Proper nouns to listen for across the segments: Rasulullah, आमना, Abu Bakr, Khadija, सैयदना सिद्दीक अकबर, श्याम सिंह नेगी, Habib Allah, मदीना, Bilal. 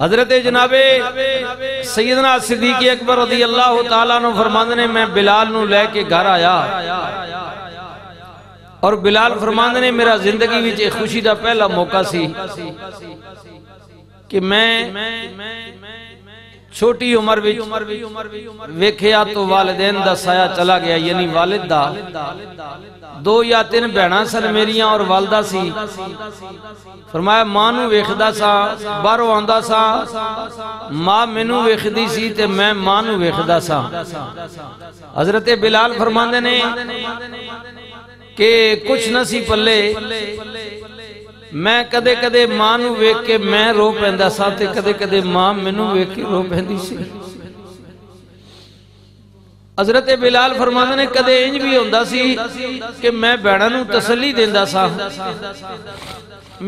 हजरत जनाबे सैयदना सिद्दीक अकबर रज़ी अल्लाह तआला अन्हु फरमांदे मैं बिलाल नू लेके घर आया और बिलाल फरमांदे ने मेरा जिंदगी विच एक खुशी दा पहला मौका सी कि मैं छोटी उम्र विच वेखिया तो वालिदैन दा साया चला गया, यानी वालिद दा दो या तीन भैणा सन मेरिया और वालदा सी। फरमाया मां नू वेखदा सा, बाहरों आंदा सा, मां मैनू वेखदी सी ते मैं मां नू वेखदा सा। हजरत बिलाल फरमांदे ने कि कुछ न सी पल्ले, मैं कदे कदे मां नू वेख के मैं रो पैंदा सा ते कदे कदे मां मैनू वेख के रो पैंदी सी। हजरत बिलाल फरमांदे ने कदे इंज भी हुंदा सी कि मैं भैणां नू तसल्ली देंदा सा,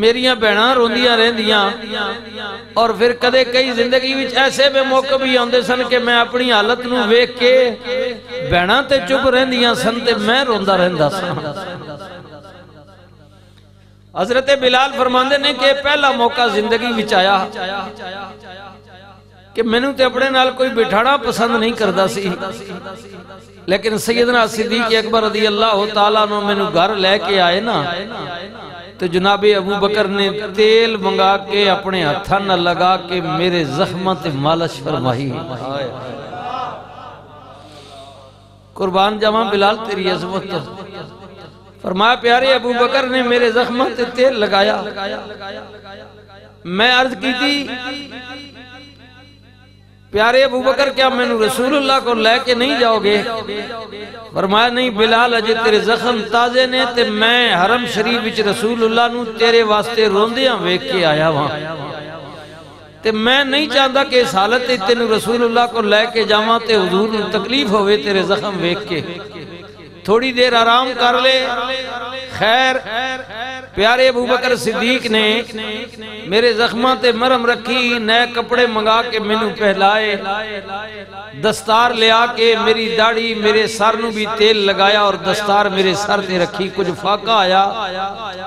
मेरियां भैणां रोंदियां रहंदियां, और फिर कदे कई जिंदगी विच ऐसे बेमौके भी आउंदे सन कि मैं अपनी हालत नू वेख के भैणां ते चुप रहंदियां सन ते मैं रोंदा रहंदा सा। हजरत बिलाल फरमांदे ने कि पहला मौका जिंदगी विच आया कि मैनू ते अपने नाल कोई बिठाना पसंद नहीं करदा सी, लेकिन सैयदना सिद्दीक अकबर रज़ी अल्लाह तआला अन्हु मैनू घर लेके आए ना तो जनाबे अबू बकर ने तेल मंगा के अपने हत्थां नाल लगा के मेरे जख्मां ते मालिश फरमाई। कुर्बान जावां बिलाल तेरी अज़मत। फरमाया प्यारे अबू बकर ने मेरे जख्म ते तेल लगाया। मैं अर्ज की थी प्यारे अबू बकर क्या मैनू रसूलुल्लाह को लेके नहीं जाओगे? फरमाया नहीं बिलाल अजे तेरे जख्म ताजे ने ते मैं हरम शरीफ विच रसूलुल्लाह नू तेरे वास्ते रोंदियां वेख के आया वां ते मैं नहीं चाहता कि इस हालत तेनू रसूलुल्लाह को लेके जावां ते हुजूर नू तकलीफ होवे तेरे जख्म वेख के। थोड़ी देर आराम कर ले। खैर प्यारे अबू बकर सिद्दीक ने मेरे जख्मा ते मरहम रखी, नए कपड़े मंगा के मैनू पहलाए, दस्तार लिया के मेरी दाढ़ी मेरे सर नू भी तेल लगाया और दस्तार मेरे सर ते रखी। कुछ फाका आया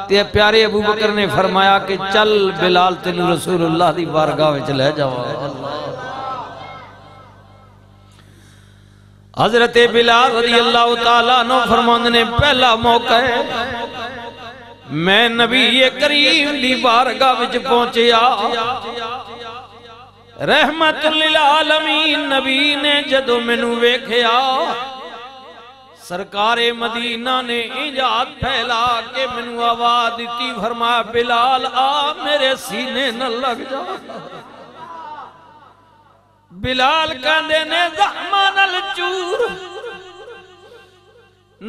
ते प्यारे अबू बकर ने फरमाया कि चल बिलाल तेनू रसूलुल्लाह दी बारगाह विच ले जावां। हजरत बिलाल रज़ियल्लाहु ताला अन्हु फरमांदे ने पहला मौका है मैं नबी करीम दी बारगाह विच पहुंचया। रहमतुल लिल आलमीन नबी ने जदों मैनू वेखिया सरकारे मदीना ने इजाद फैला के मैनू आवाज दिती। फरमाया बिलाल आ मेरे सीने न लग जा। बिलाल कहते ने ज़मानल चूर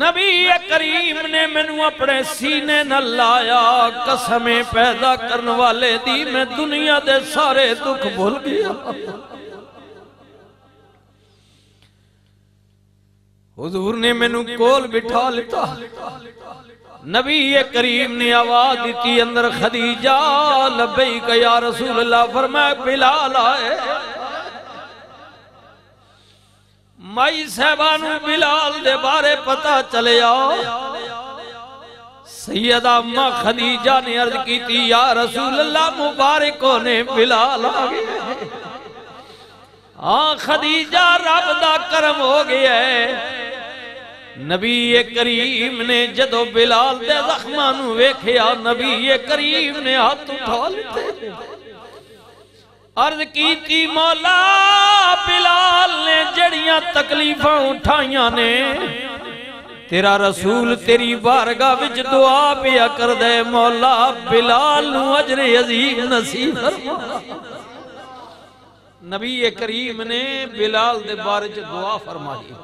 नबी करीम ने मैनू अपने सीने न लाया, कसमें पैदा करने वाले दी मैं दुनिया दे सारे दुख भूल गया। हुजूर ने मैनू कोल बिठा लिता। नबी करीम ने आवाज दी अंदर खदीजा लब्बैक या रसूल अल्लाह। फरमाया बिलाल आए। माई साहबानू बिलाल दे बारे पता चलिया। सैयदा अम्मा खदीजा ने अर्ज की थी या रसूल अल्लाह मुबारक ने बिलाल आ गए। हां खदीजा रब दा करम हो गया है। नबी करीम ने जदों बिलाल दे जख्मां नू वेखिया नबी करीम ने हाथ उठा लिते। अर्ज की मौला बिलाल ने जड़ियां तकलीफां उठाइयां ने तेरा रसूल तेरी बारगाह विच दुआ पिया कर दे, मौला बिलाल नू अजरे अजीम नसीब फरमा। नबी करीम ने बिलाल दे बारे च दुआ फरमाई।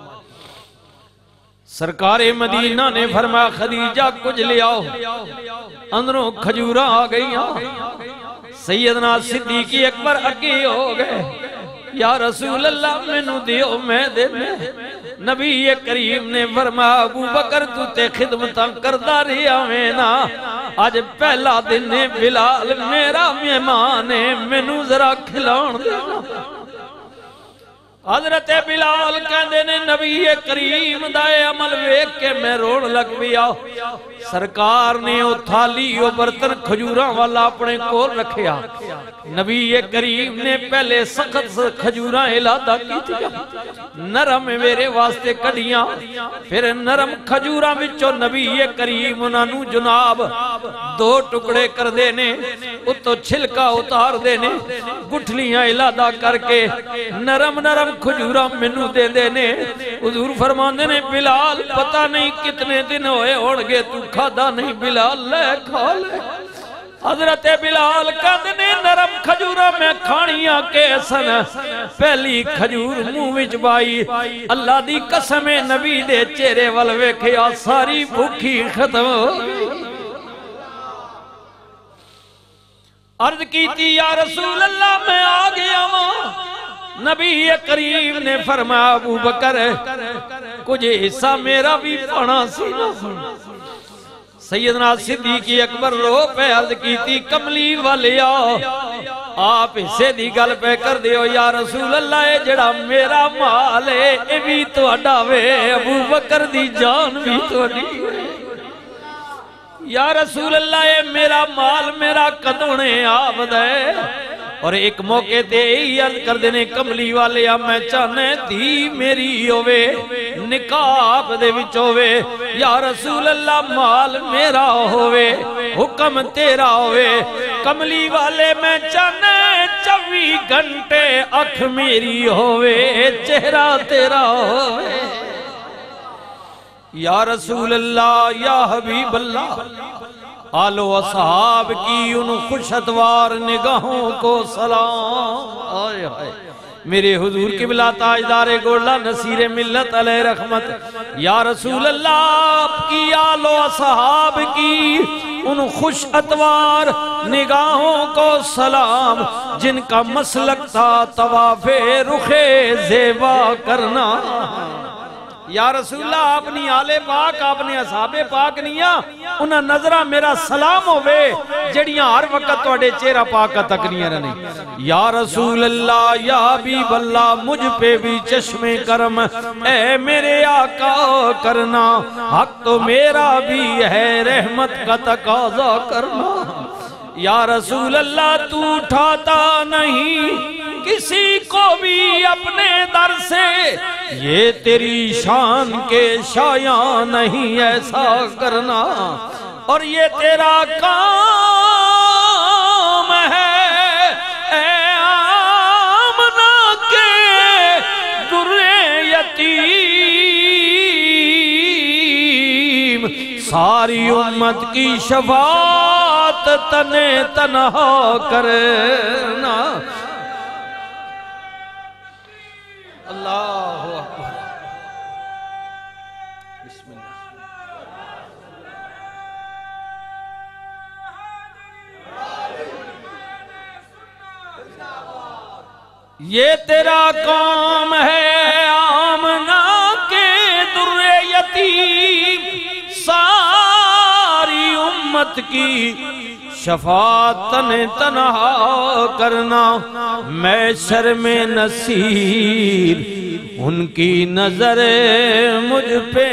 सरकारे मदीना ने फरमाया खदीजा कुछ लियाओ। अंदरों खजूरा आ गई। सैयदना सिद्दीक अकबर अगे हो गए या रसूल अल्लाह मैनू दियो मैं दे। नबी करीम ने फरमाया अबू बकर तू ते खिदमतां करदा रहिया वे ना, अज पहला दिन है बिलाल मेरा मेहमान है मैनू जरा खिलाउण दे। हजरत बिलाल कहते ने नबी करीम दा अमल वेख के मैं रोण लग पिया। सरकार ने वो थाली वो बर्तन खजूरा वाला अपने को रखिया। नबी ये करीम ने पहले सख्त खजूरा इलादा कीतिया, नरम मेरे वास्ते कढ़िया, फिर नरम खजूरा विचों नबी ये करीम उन्होंने जनाब दो टुकड़े कर देने, उतो छिलका उतार देने, गुठलियां इलादा करके नरम नरम खजूरा मेनू दे देने। हुजूर फरमांदे ने बिलाल पता नहीं कितने दिन होए होंगे तू खादा नहीं, बिलाल ले खा ले। हजरत बिलाल कदने नरम खजूरा में खानिया के सन, पहली खजूर मुंह विच पाई, अल्लाह दी कसम नबी दे चेहरे वल वेखिया सारी भूखी खत्म हो। अर्ज कीती या रसूल अल्लाह मैं आ गया वां। नबी करीम ने फरमाया अबू बकर कुछ हिस्सा मेरा भी पाना सी। सैयदना सिद्दीक अकबर रो पे अर्ज की कमली वाले आप हिस्से की गल पे कर दियो या रसूल अल्लाह ए जड़ा मेरा माल है ए भी तुहाडा वे, अबू बकर दी जान भी तुहाडी। या रसूल अल्लाह ए मेरा माल मेरा कदोने आवदा है। और एक मौके ते याद कर देने कमली वाले आ मैं चाहने धी मेरी होवे निकाब दे विच होवे, या रसूल अल्लाह माल मेरा होवे हुक्म तेरा होवे। कमली वाले मैं चाहने 24 घंटे अख मेरी होवे चेहरा तेरा होवे। या रसूल अल्लाह या हबीब अल्लाह आलो असहाब की उन खुशतवार निगाहों को सलाम। आए हाय मेरे हुजूर किबला ताजदारे गोला नसीरे मिल्लत अलैहि रहमत। या रसूल अल्लाह आपकी आलो असहाब की उन खुश अतवार निगाहों को सलाम, जिनका मसलक था तवाफे रुखे ज़ेबा करना। या रसूल आपनी आले पाक आपने असाबे पाक निया उन्हें नजरा मेरा सलाम होवे जड़ियां हर वक्त तुहाडे चेहरा पाक तक निया रहने। या रसूल अल्लाह या हबीब अल्लाह मुझ पे भी चश्मे करम ए मेरे आका करना, हक तो मेरा भी है रहमत का तकाजा करना। या रसूल अल्लाह तू उठाता नहीं किसी को भी अपने दर से, ये तेरी शान के शाया नहीं ऐसा करना, और ये तेरा काम है ऐ आमना के दुर्रे यतीम, सारी उम्मत की शफाअत तने तनहा करना। अल्लाह हू अकबर। बिस्मिल्लाह। ये तेरा काम है आमना के दुर्रे यतीम, सारी उम्मत की शफातन तनहा करना, मैं शर्मे नसीर उनकी नजर मुझ पे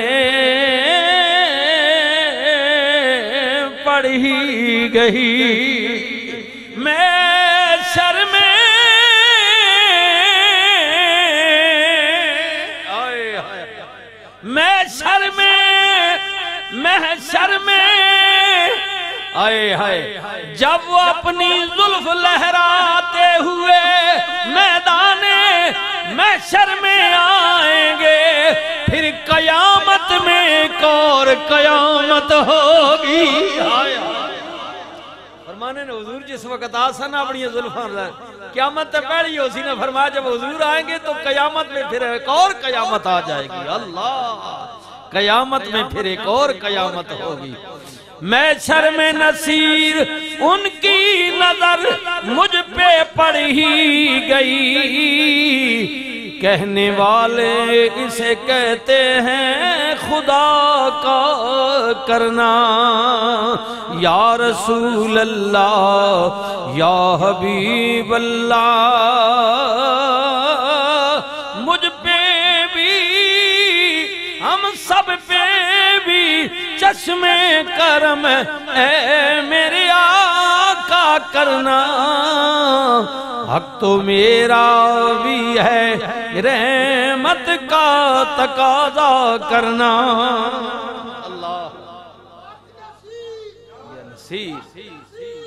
पड़ी गई, मैं शर्मे मैं शर्मे आए हाय जब वो अपनी जुल्फ लहराते हुए मैदाने महशर में आएंगे, फिर कयामत में एक और कयामत होगी। फरमाने ने हुजूर जिस वक्त आसन अपनी जुल्फां कयामत पहली हो सी ना, फरमाया जब हुजूर आएंगे तो कयामत में फिर एक और कयामत आ जाएगी। अल्लाह कयामत में फिर एक और कयामत होगी, मैं शर्मे नसीर उनकी नजर मुझ पे पड़ी गई, कहने वाले इसे कहते हैं खुदा का करना। या रसूल अल्लाह या हबीब अल्लाह मुझ पे भी हम सब पे भी चश्मे करम ए मेरे आका करना, हक तो मेरा भी है रहमत का तकाजा करना। अल्लाह